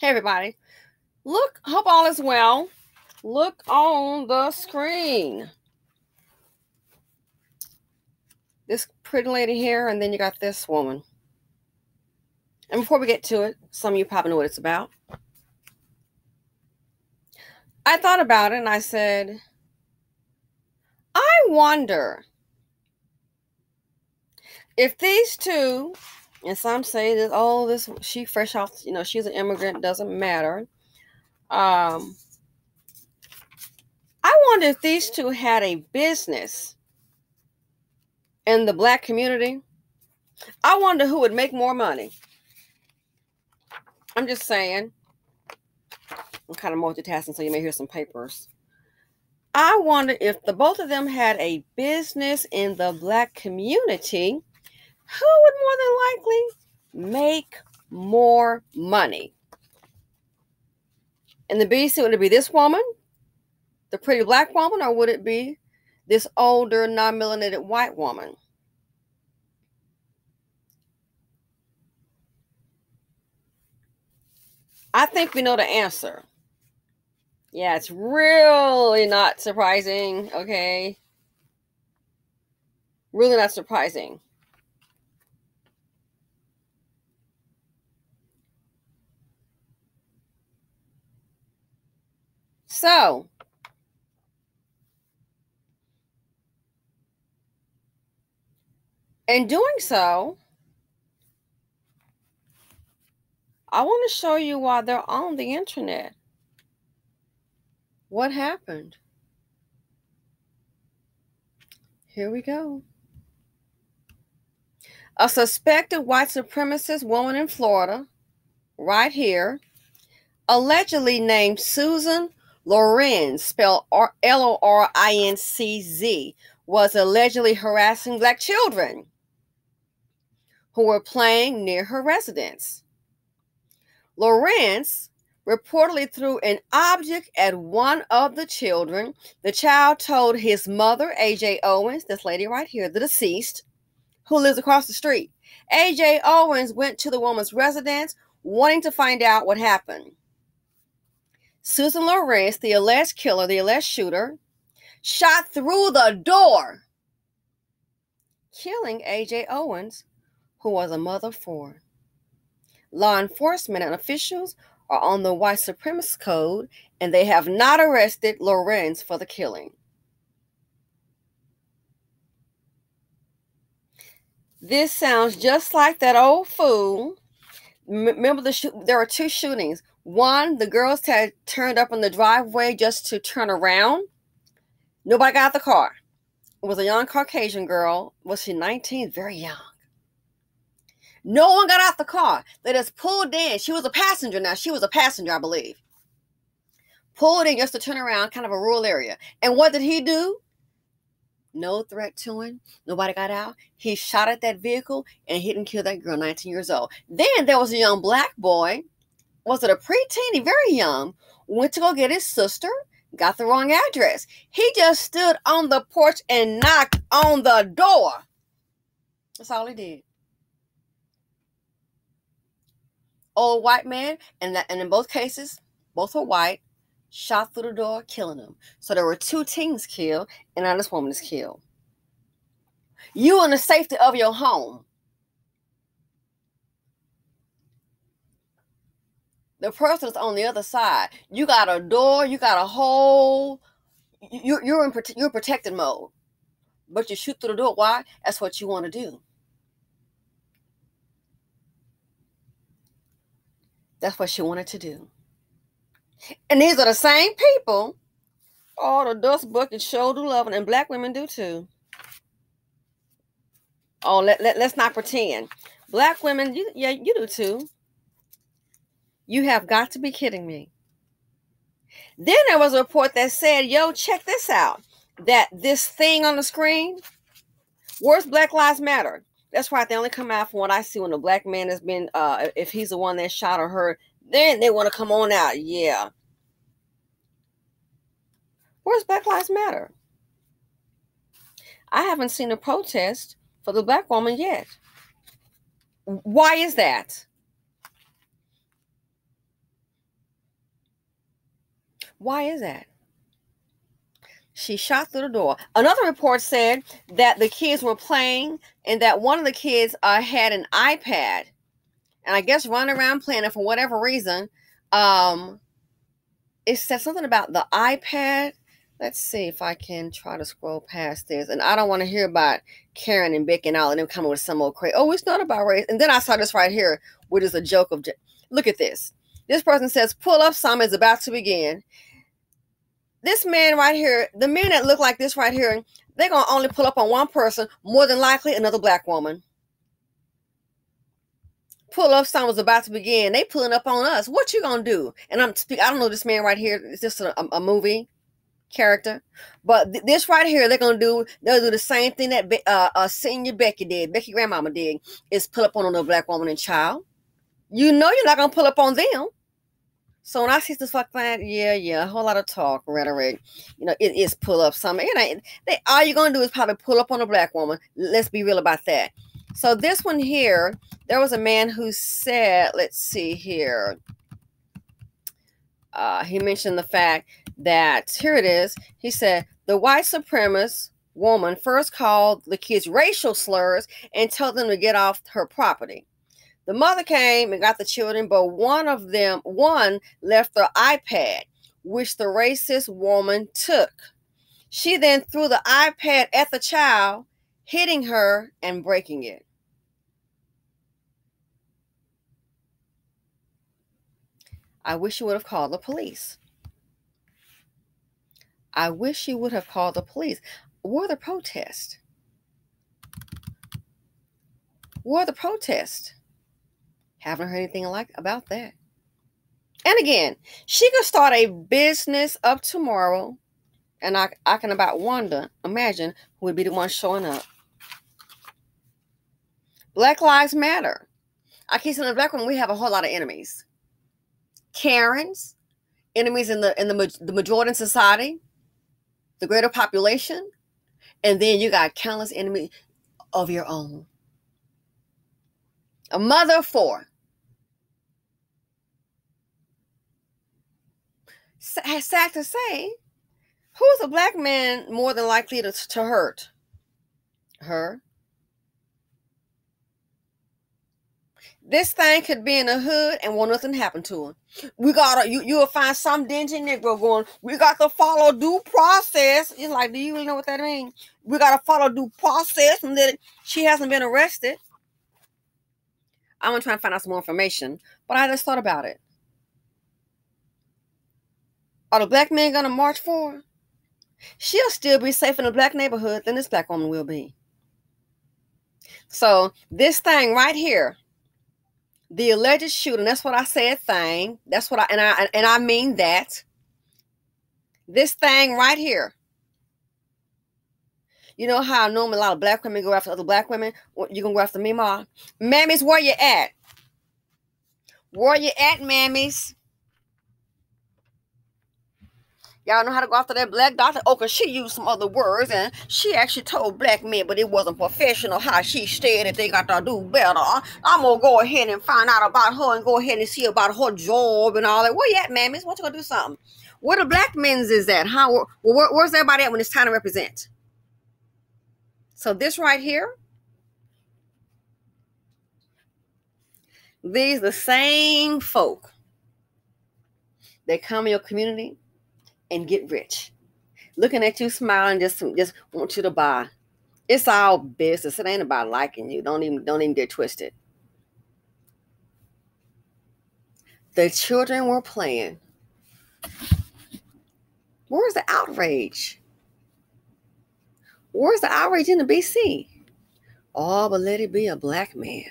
Hey, everybody. Look, hope all is well. Look on the screen. This pretty lady here, and then you got this woman. And before we get to it, some of you probably know what it's about. I thought about it, and I said, I wonder if these two, and some say that, oh, this, she fresh off, you know, she's an immigrant, doesn't matter. I wonder if these two had a business in the black community. I wonder who would make more money. I'm just saying. I'm kind of multitasking, so you may hear some papers. I wonder if the both of them had a business in the black community, who would more than likely make more money? In the BC, would it be this woman, the pretty black woman, or would it be this older, non-melanated white woman? I think we know the answer. Yeah, it's really not surprising, okay? Really not surprising. So, in doing so, I want to show you why they're on the internet. What happened? Here we go. A suspected white supremacist woman in Florida, right here, allegedly named Susan Lorincz, spelled L-O-R-I-N-C-Z, was allegedly harassing black children who were playing near her residence. Lawrence reportedly threw an object at one of the children. The child told his mother, A.J. Owens, this lady right here, the deceased, who lives across the street. A.J. Owens went to the woman's residence wanting to find out what happened. Susan Lawrence, the alleged killer, the alleged shooter, shot through the door, killing A.J. Owens, who was a mother of four. Law enforcement and officials are on the white supremacist code, and they have not arrested Lawrence for the killing. This sounds just like that old fool. Remember, there were two shootings. One, the girls had turned up in the driveway just to turn around. Nobody got out the car. It was a young Caucasian girl. Was she 19? Very young. No one got out the car. They just pulled in. She was a passenger now. She was a passenger, I believe. Pulled in just to turn around, kind of a rural area. And what did he do? No threat to him. Nobody got out. He shot at that vehicle and hit and killed that girl, 19 years old. Then there was a young black boy. Was it a preteeny? Very young. Went to go get his sister. Got the wrong address. He just stood on the porch and knocked on the door. That's all he did. Old white man, and in both cases, both were white, shot through the door, killing them. So there were two teens killed, and now this woman is killed. You in the safety of your home. The person is on the other side. You got a door, you got a hole. You're in protected mode, but you shoot through the door. Why? That's what you want to do. That's what she wanted to do. And these are the same people. All the dust bucket shoulder loving, and black women do too. Oh, let's not pretend. Black women, you do too. You have got to be kidding me. Then there was a report that said, yo, check this out. That this thing on the screen, where's Black Lives Matter? That's right. They only come out from what I see when a black man has been, if he's the one that shot or her, then they want to come on out. Yeah. Where's Black Lives Matter? I haven't seen a protest for the black woman yet. Why is that? Why is that? She shot through the door. Another report said that the kids were playing and that one of the kids had an iPad and I guess running around playing it for whatever reason. It said something about the iPad. Let's see if I can try to scroll past this. And I don't want to hear about Karen and Becky and all of them coming with some old crazy, oh, it's not about race. And then I saw this right here, which is a joke of, look at this. This person says, pull up, Summer is about to begin. This man right here, the men that look like this right here, they're going to only pull up on one person, more than likely another black woman. Pull up, Summer is about to begin. They pulling up on us. What you going to do? And I don't know this man right here. Is this a movie character? But this right here, they'll do the same thing that senior Becky did, Becky grandmama did, is pull up on another black woman and child. You know you're not gonna pull up on them. So when I see this fuck that, yeah, a whole lot of talk, rhetoric, you know, it is pull up some. It ain't, all you're gonna do is probably pull up on a black woman. Let's be real about that. So this one here, there was a man who said, let's see here, he mentioned the fact that, here it is, he said, the white supremacist woman first called the kids racial slurs and told them to get off her property. The mother came and got the children, but one left their iPad, which the racist woman took. She then threw the iPad at the child, hitting her and breaking it. I wish you would have called the police. I wish you would have called the police. Were the protest? Were the protest? Haven't heard anything about that. And again, she could start a business up tomorrow, and I can about wonder, imagine who would be the one showing up. Black Lives Matter. I keep saying the black women, we have a whole lot of enemies. Karens, enemies in the majority in society. The greater population, and then you got countless enemies of your own. A mother of four. Sad to say, who's a black man more than likely to hurt? Her. This thing could be in the hood and won't nothing happen to him. We got you'll find some dingy Negro going, we got to follow due process. You're like, do you really know what that means? We got to follow due process and that she hasn't been arrested. I'm going to try and find out some more information, but I just thought about it. Are the black men going to march for her? She'll still be safe in a black neighborhood than this black woman will be. So this thing right here, the alleged shooting, that's what I said thing. That's what I mean that. This thing right here. You know how I normally a lot of black women go after other black women? You gonna go after me, Ma? Mammies, where you at? Where you at, mammies? Y'all know how to go after that black doctor? Oh, because she used some other words, and she actually told black men, but it wasn't professional how she said that they got to do better. I'm going to go ahead and find out about her and go ahead and see about her job and all that. Where you at, mammies? What you going to do something? Where the black men's is at? How, where's everybody at when it's time to represent? So this right here, these the same folk that come in your community and get rich, looking at you smiling, just want you to buy. It's all business. It ain't about liking you. Don't even get twisted. The children were playing. Where's the outrage? Where's the outrage in the BC? Oh, but let it be a black man.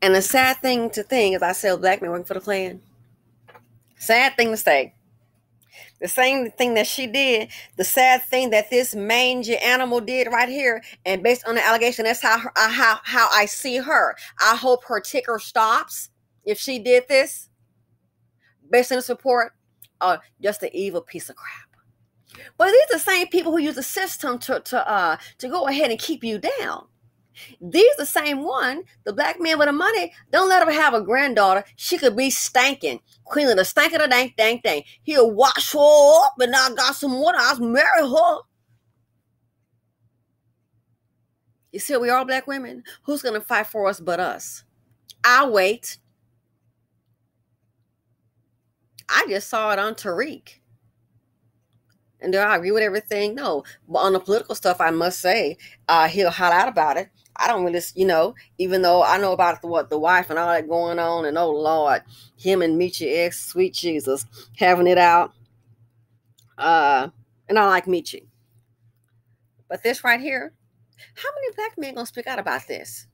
And the sad thing to think is, I sell black men working for the Klan. Sad thing to say. The same thing that she did, the sad thing that this mangy animal did right here, and based on the allegation, that's how I see her. I hope her ticker stops if she did this. Based on this report, just an evil piece of crap. But these are the same people who use the system to go ahead and keep you down. These the same one, the black man with the money, don't let her have a granddaughter. She could be stankin'. Queen of the stank of the dank, dank, dank. He'll wash her up and I got some water. I'll marry her. You see, we are black women. Who's going to fight for us but us? I'll wait. I just saw it on Tariq. And do I agree with everything? No. But on the political stuff, I must say, he'll holler out about it. I don't really, even though I know about the wife and all that going on, and oh Lord, him and Michie X, sweet Jesus, having it out. And I like Michie. But this right here, how many black men gonna speak out about this?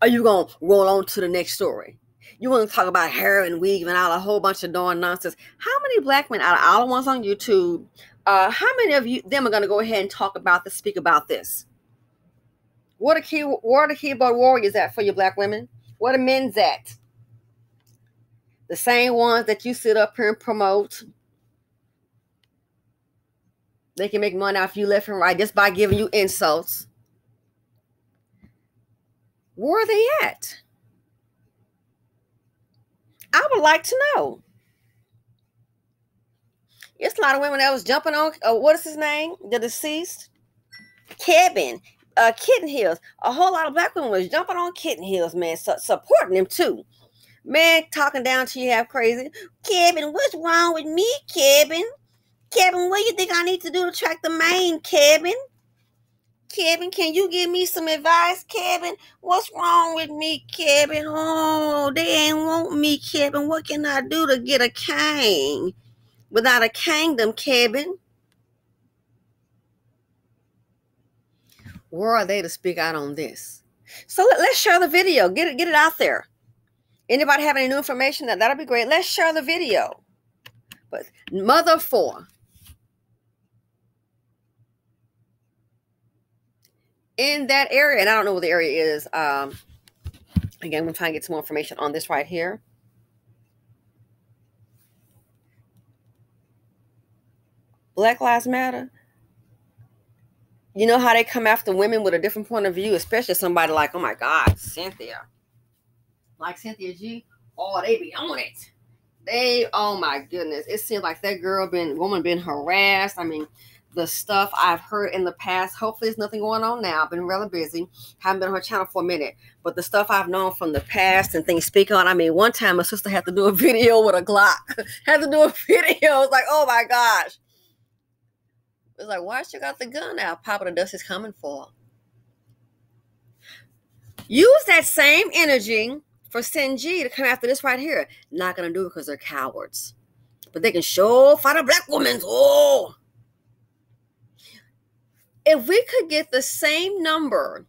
Are you gonna roll on to the next story? You want to talk about hair and weave and all a whole bunch of darn nonsense. How many black men out of all the ones on YouTube, how many of you them are going to go ahead and talk about this, speak about this? Where are the keyboard warriors at for your black women? Where the men's at? The same ones that you sit up here and promote. They can make money off you left and right just by giving you insults. Where are they at? I would like to know. It's a lot of women that was jumping on, what is his name? The deceased? Kevin, Kitten Hills. A whole lot of black women was jumping on Kitten Hills, man, supporting him too. Man, talking down to you half crazy. Kevin, what's wrong with me, Kevin? Kevin, what do you think I need to do to attract the main, Kevin? Kevin, can you give me some advice, Kevin? What's wrong with me, Kevin? Oh, they ain't want me, Kevin. What can I do to get a king? Without a kingdom, Kevin. Where are they to speak out on this? So let's share the video. Get it out there. Anybody have any new information? That'll be great. Let's share the video. But mother four. In that area, and I don't know what the area is. Again, I'm trying to get some more information on this right here. Black Lives Matter. You know how they come after women with a different point of view, especially somebody like, oh my God, Cynthia. Like Cynthia G. Oh, they be on it. They, oh my goodness. It seems like that woman been harassed. I mean, the stuff I've heard in the past, hopefully there's nothing going on now. I've been rather busy. Haven't been on her channel for a minute. But the stuff I've known from the past and things speak on, I mean, one time my sister had to do a video with a Glock. Had to do a video. It's like, oh my gosh. It's like, why she got the gun out? Papa the dust is coming for her. Use that same energy for Sin G to come after this right here. Not going to do it because they're cowards. But they can show fight a black woman's. Oh! If we could get the same number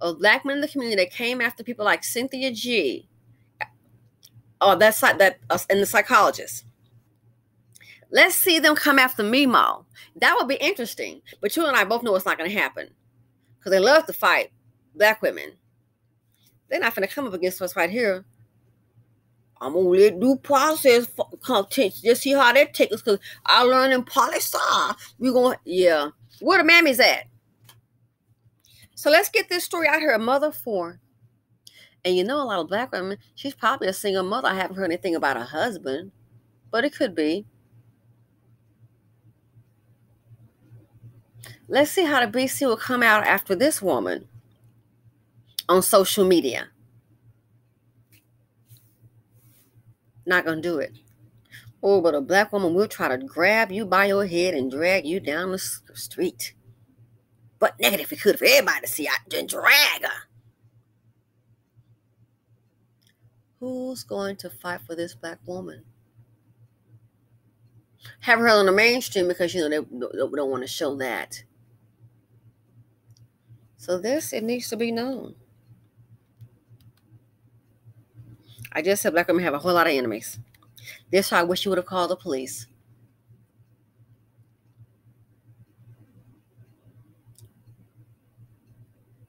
of black men in the community that came after people like Cynthia G, and the psychologist, let's see them come after Meemaw. That would be interesting. But you and I both know it's not going to happen because they love to fight black women. They're not going to come up against us right here. I'm going to let due process content. Just see how that takes us because I learned in poli-sci. We're going to, yeah. Where the mammies at? So let's get this story out here. A mother of four. And you know a lot of black women, she's probably a single mother. I haven't heard anything about her husband. But it could be. Let's see how the BC will come out after this woman on social media. Not going to do it. Oh, but a black woman will try to grab you by your head and drag you down the street. But negative, it could if everybody to see I didn't drag her. Who's going to fight for this black woman? Have her on the mainstream because, they don't want to show that. So this, it needs to be known. I just said black women have a whole lot of enemies. That's why I wish you would have called the police.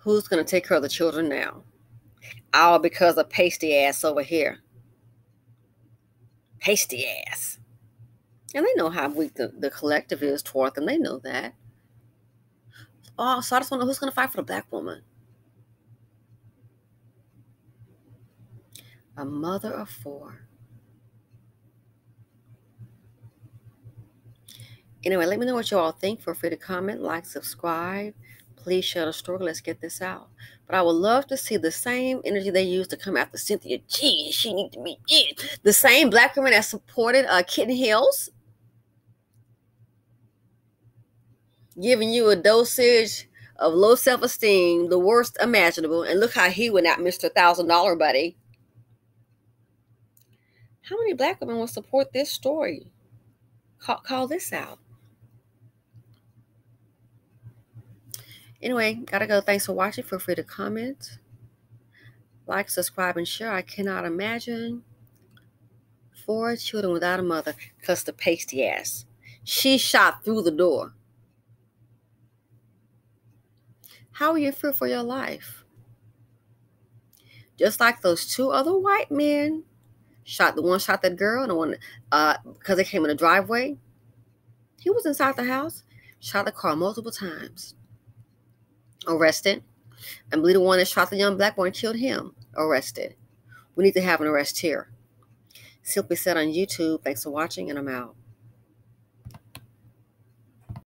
Who's going to take care of the children now? All because of pasty ass over here. Pasty ass. And they know how weak the collective is toward them. They know that. Oh, so I just want to know who's going to fight for the black woman. A mother of four. Anyway, let me know what you all think. Feel free to comment, like, subscribe. Please share the story. Let's get this out. But I would love to see the same energy they used to come after Cynthia G. She needs to be in. The same black woman that supported Kitten Hills. Giving you a dosage of low self-esteem, the worst imaginable. And look how he went out, Mr. $1,000 buddy. How many black women will support this story? Call this out. Anyway, gotta go. Thanks for watching. Feel free to comment, like, subscribe, and share. I cannot imagine 4 children without a mother because the pasty ass. She shot through the door. How will you feel for your life? Just like those 2 other white men. The one shot that girl, and the one because they came in the driveway. He was inside the house, shot the car multiple times. Arrested. I believe the one that shot the young black boy and killed him. Arrested. We need to have an arrest here. Simply Said on YouTube. Thanks for watching, and I'm out.